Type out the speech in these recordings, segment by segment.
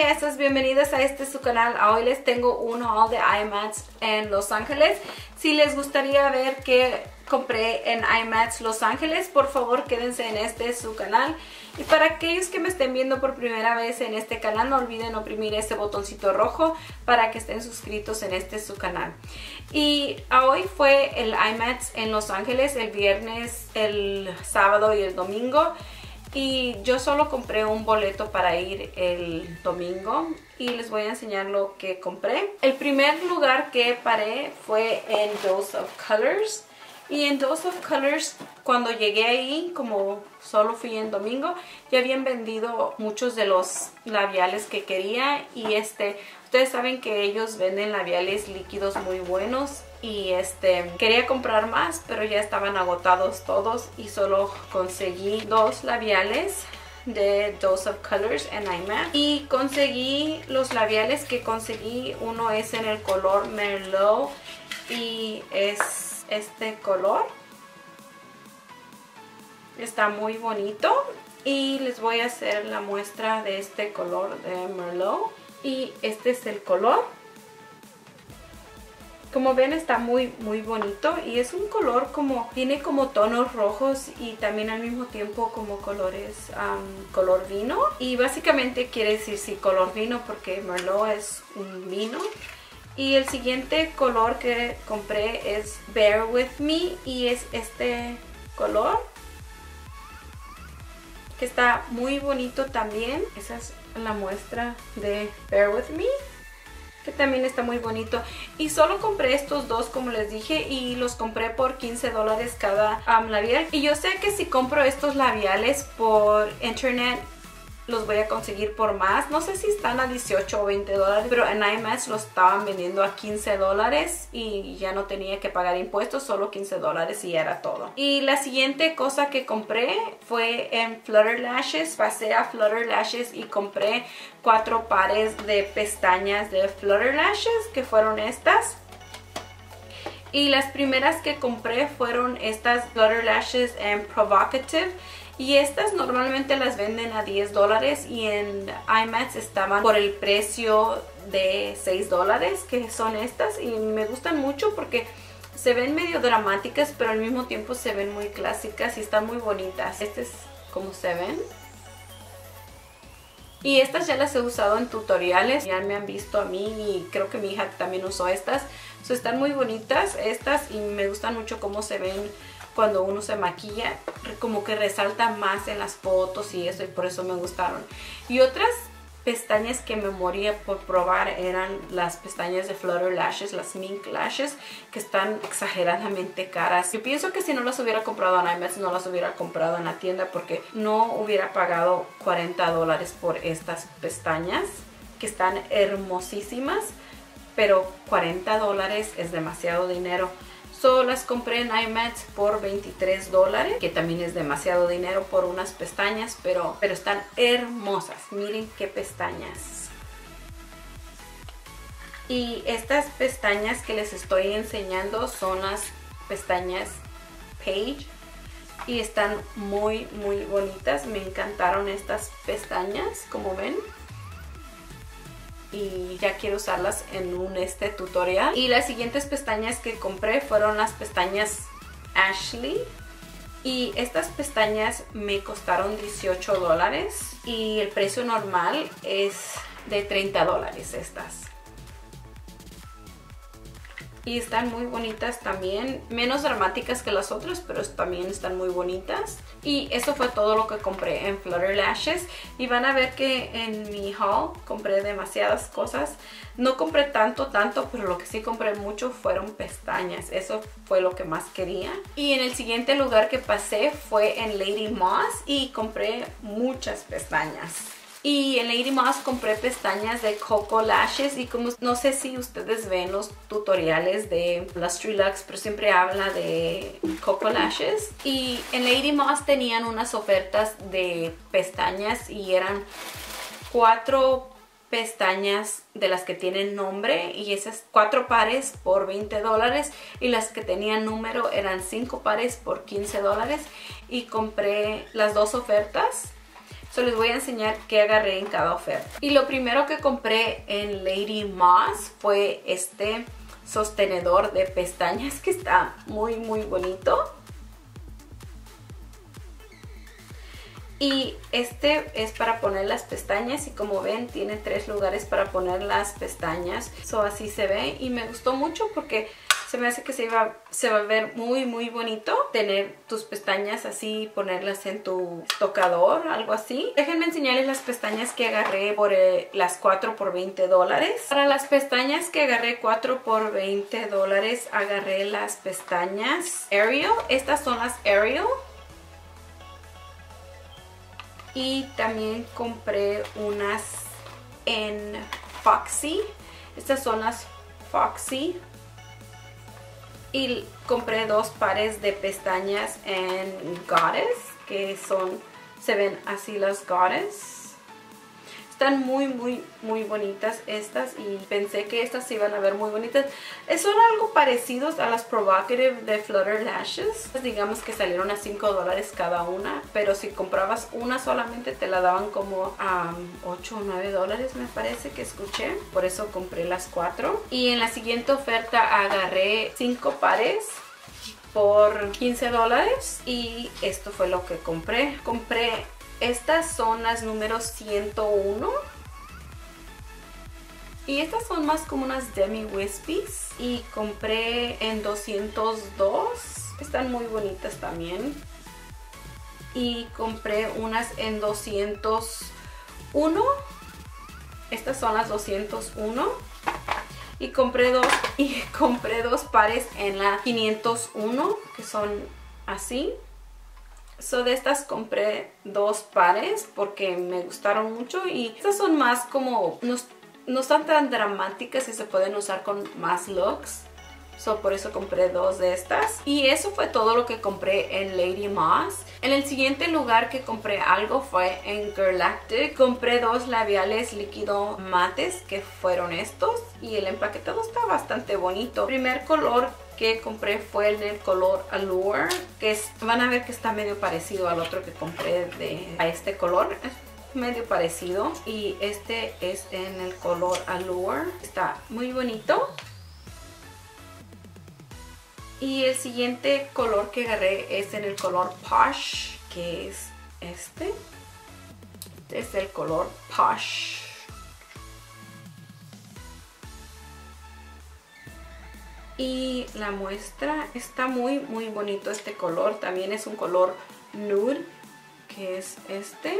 bellezas, bienvenidas a este su canal. Hoy les tengo un haul de IMATS en Los Ángeles. Si les gustaría ver qué compré en IMATS Los Ángeles, por favor quédense en este su canal. Y para aquellos que me estén viendo por primera vez en este canal, no olviden oprimir este botoncito rojo para que estén suscritos en este su canal. Y hoy fue el IMATS en Los Ángeles, el viernes, el sábado y el domingo. Y yo solo compré un boleto para ir el domingo y les voy a enseñar lo que compré. El primer lugar que paré fue en Dose of Colors. Y en Dose of Colors, cuando llegué ahí, como solo fui en domingo, ya habían vendido muchos de los labiales que quería. Y ustedes saben que ellos venden labiales líquidos muy buenos. Y quería comprar más, pero ya estaban agotados todos y solo conseguí dos labiales de Dose of Colors en IMATS. Y conseguí los labiales que conseguí, uno es en el color Merlot y es este color. Está muy bonito y les voy a hacer la muestra de este color de Merlot. Y este es el color. Como ven, está muy bonito y es un color como, tiene como tonos rojos y también al mismo tiempo como colores, color vino. Y básicamente quiere decir sí, color vino, porque Merlot es un vino. Y el siguiente color que compré es Bear With Me y es este color, que está muy bonito también. Esa es la muestra de Bear With Me, que también está muy bonito. Y solo compré estos dos, como les dije, y los compré por $15 cada labial. Y yo sé que si compro estos labiales por internet los voy a conseguir por más. No sé si están a $18 o $20, pero en IMATS los estaban vendiendo a $15 y ya no tenía que pagar impuestos, solo $15 y era todo. Y la siguiente cosa que compré fue en Flutter Lashes. Pasé a Flutter Lashes y compré 4 pares de pestañas de Flutter Lashes, que fueron estas. Y las primeras que compré fueron estas Flutter Lashes en Provocative. Y estas normalmente las venden a $10 y en IMATS estaban por el precio de $6, que son estas. Y me gustan mucho porque se ven medio dramáticas, pero al mismo tiempo se ven muy clásicas y están muy bonitas. Este es como se ven. Y estas ya las he usado en tutoriales, ya me han visto a mí y creo que mi hija también usó estas. So, están muy bonitas estas y me gustan mucho cómo se ven cuando uno se maquilla, como que resalta más en las fotos y eso, y por eso me gustaron. Y otras pestañas que me moría por probar eran las pestañas de Flutter Lashes, las Mink Lashes, que están exageradamente caras. Yo pienso que si no las hubiera comprado en IMATS, no las hubiera comprado en la tienda, porque no hubiera pagado $40 por estas pestañas, que están hermosísimas, pero $40 es demasiado dinero. So, las compré en IMATS por $23, que también es demasiado dinero por unas pestañas, pero están hermosas. Miren qué pestañas. Y estas pestañas que les estoy enseñando son las pestañas Page. Y están muy bonitas. Me encantaron estas pestañas, como ven. Y ya quiero usarlas en un tutorial. Y las siguientes pestañas que compré fueron las pestañas Ashley. Y estas pestañas me costaron $18 y el precio normal es de $30 estas. Y están muy bonitas también, menos dramáticas que las otras, pero también están muy bonitas. Y eso fue todo lo que compré en Flutter Lashes. Y van a ver que en mi haul compré demasiadas cosas. No compré tanto, pero lo que sí compré mucho fueron pestañas. Eso fue lo que más quería. Y en el siguiente lugar que pasé fue en Lady Moss y compré muchas pestañas. Y en Lady Moss compré pestañas de KoKo Lashes. Y como no sé si ustedes ven los tutoriales de Lustre Lux, pero siempre habla de KoKo Lashes. Y en Lady Moss tenían unas ofertas de pestañas y eran 4 pestañas de las que tienen nombre, y esas 4 pares por $20, y las que tenían número eran 5 pares por $15, y compré las dos ofertas. So les voy a enseñar qué agarré en cada oferta. Y lo primero que compré en Lady Moss fue este sostenedor de pestañas que está muy muy bonito. Y este es para poner las pestañas y como ven tiene 3 lugares para poner las pestañas. So, así se ve y me gustó mucho porque se me hace que se va a ver muy muy bonito tener tus pestañas así, ponerlas en tu tocador, algo así. Déjenme enseñarles las pestañas que agarré por las 4 por $20. Para las pestañas que agarré 4 por $20 agarré las pestañas Ariel. Estas son las Ariel. Y también compré unas en Foxy. Estas son las Foxy. Y compré 2 pares de pestañas en Goddess, que son, se ven así las Goddess. Están muy, muy, muy bonitas estas y pensé que estas se iban a ver muy bonitas. Son algo parecidos a las Provocative de Flutter Lashes. Digamos que salieron a $5 cada una, pero si comprabas una solamente te la daban como a $8 o $9 me parece que escuché. Por eso compré las 4. Y en la siguiente oferta agarré 5 pares por $15 y esto fue lo que compré. Estas son las números 101 y estas son más como unas demi wispies y compré en 202, están muy bonitas también, y compré unas en 201, estas son las 201 y compré dos pares en la 501 que son así. So de estas compré 2 pares porque me gustaron mucho y estas son más como, no están tan dramáticas y se pueden usar con más looks. So por eso compré 2 de estas. Y eso fue todo lo que compré en Lady Moss. En el siguiente lugar que compré algo fue en Girlactik. Compré 2 labiales líquido mates que fueron estos y el empaquetado está bastante bonito. Primer color que compré fue en el color Allure, que es, van a ver que está medio parecido al otro que compré a este color, es medio parecido, y este es en el color Allure, está muy bonito. Y el siguiente color que agarré es en el color Posh, que es este. Este es el color Posh. Y la muestra está muy muy bonito este color. También es un color nude, que es este.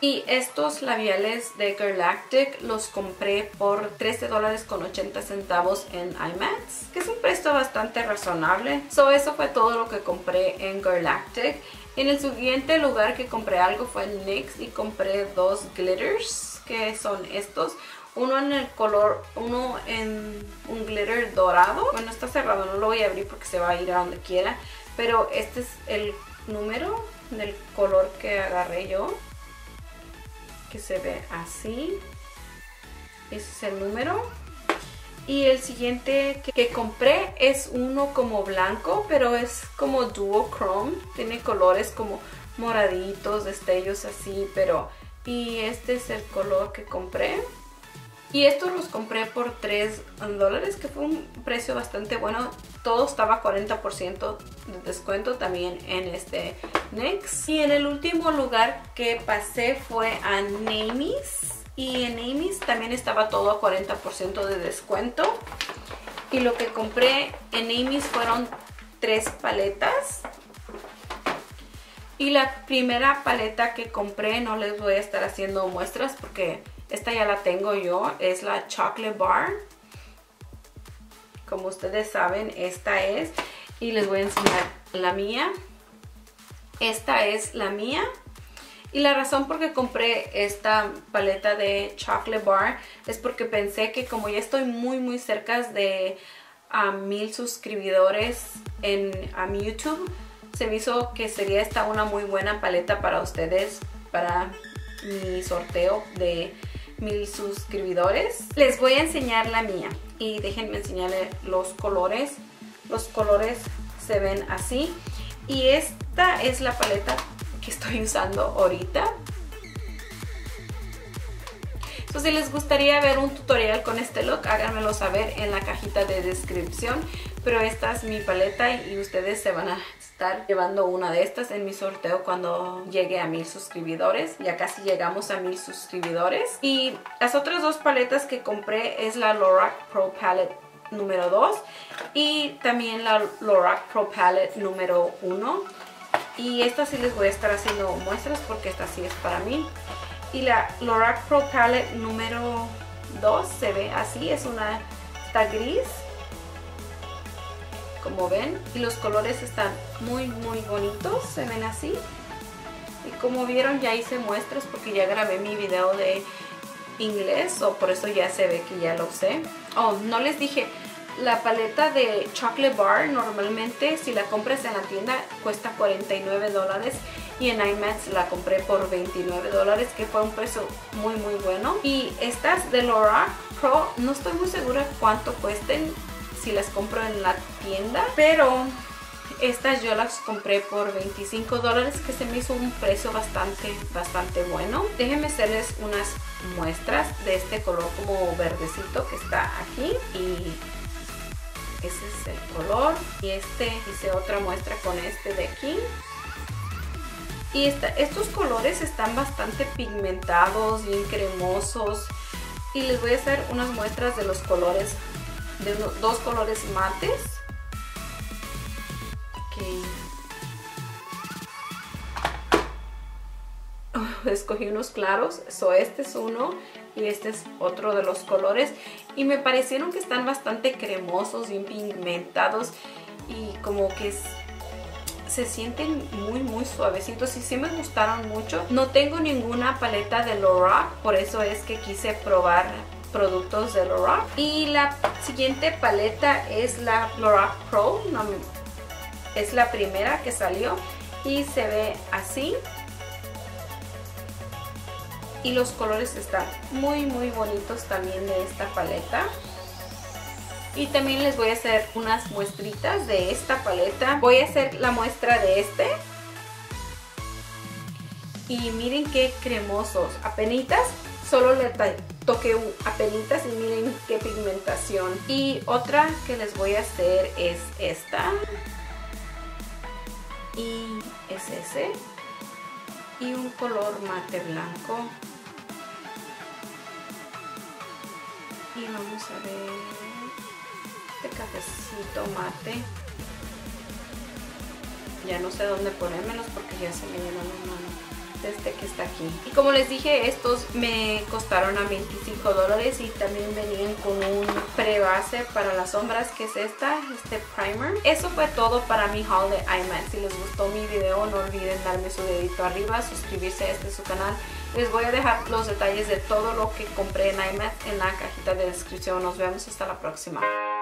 Y estos labiales de Girlactik los compré por $13.80 en IMATS, que es un precio bastante razonable. So eso fue todo lo que compré en Girlactik. En el siguiente lugar que compré algo fue en NYX y compré 2 glitters, que son estos. Uno en un glitter dorado. Bueno, está cerrado, no lo voy a abrir porque se va a ir a donde quiera. Pero este es el número del color que agarré yo, que se ve así. Ese es el número. Y el siguiente que compré es uno como blanco, pero es como duochrome. Tiene colores como moraditos, destellos así, pero... Y este es el color que compré. Y estos los compré por $3, que fue un precio bastante bueno. Todo estaba 40% de descuento también en este NYX. Y en el último lugar que pasé fue a Namys. Y en Namys también estaba todo a 40% de descuento. Y lo que compré en Namys fueron 3 paletas. Y la primera paleta que compré, no les voy a estar haciendo muestras porque... esta ya la tengo yo, es la Chocolate Bar. Como ustedes saben, esta es. Y les voy a enseñar la mía. Esta es la mía. Y la razón por que compré esta paleta de Chocolate Bar es porque pensé que como ya estoy muy muy cerca de a 1000 suscriptores a mi YouTube, se me hizo que sería esta una muy buena paleta para ustedes, para mi sorteo de 1000 suscriptores. Les voy a enseñar la mía y déjenme enseñarles los colores. Los colores se ven así y esta es la paleta que estoy usando ahorita. So, si les gustaría ver un tutorial con este look, háganmelo saber en la cajita de descripción. Pero esta es mi paleta y ustedes se van a estar llevando una de estas en mi sorteo cuando llegue a 1000 suscriptores. Ya casi llegamos a 1000 suscriptores. Y las otras dos paletas que compré es la Lorac Pro Palette número 2 y también la Lorac Pro Palette número 1. Y esta sí les voy a estar haciendo muestras porque esta sí es para mí. Y la Lorac Pro Palette número 2 se ve así, es una, está gris, como ven. Y los colores están muy bonitos, se ven así. Y como vieron, ya hice muestras porque ya grabé mi video de inglés, o por eso ya se ve que ya lo sé. Oh, no les dije, la paleta de Chocolate Bar normalmente si la compras en la tienda cuesta $49 y en IMATS la compré por $29, que fue un precio muy bueno. Y estas de Lorac Pro no estoy muy segura cuánto cuesten si las compro en la tienda, pero estas yo las compré por $25, que se me hizo un precio bastante bueno. Déjenme hacerles unas muestras de este color como verdecito que está aquí, y ese es el color. Y este, hice otra muestra con este de aquí. Y estos colores están bastante pigmentados, bien cremosos. Y les voy a hacer unas muestras de los colores, de dos colores mates. Okay. Escogí unos claros, so este es uno y este es otro de los colores, y me parecieron que están bastante cremosos, bien pigmentados, y como que se sienten muy suavecitos, y sí me gustaron mucho. No tengo ninguna paleta de Lorac, por eso es que quise probar productos de Lorac. Y la siguiente paleta es la Lorac Pro, es la primera que salió y se ve así. Y los colores están muy bonitos también de esta paleta. Y también les voy a hacer unas muestritas de esta paleta. Voy a hacer la muestra de este. Y miren qué cremosos. Apenitas, solo le toqué apenitas y miren qué pigmentación. Y otra que les voy a hacer es esta. Y es ese. Y un color mate blanco. Y vamos a ver este cafecito mate. Ya no sé dónde ponérmelos porque ya se me llenó la mano desde que está aquí. Y como les dije, estos me costaron a $25 y también venían con un prebase para las sombras, que es este primer. Eso fue todo para mi haul de IMATS. Si les gustó mi video, no olviden darme su dedito arriba, suscribirse a su canal. Les voy a dejar los detalles de todo lo que compré en IMATS en la cajita de descripción. Nos vemos hasta la próxima.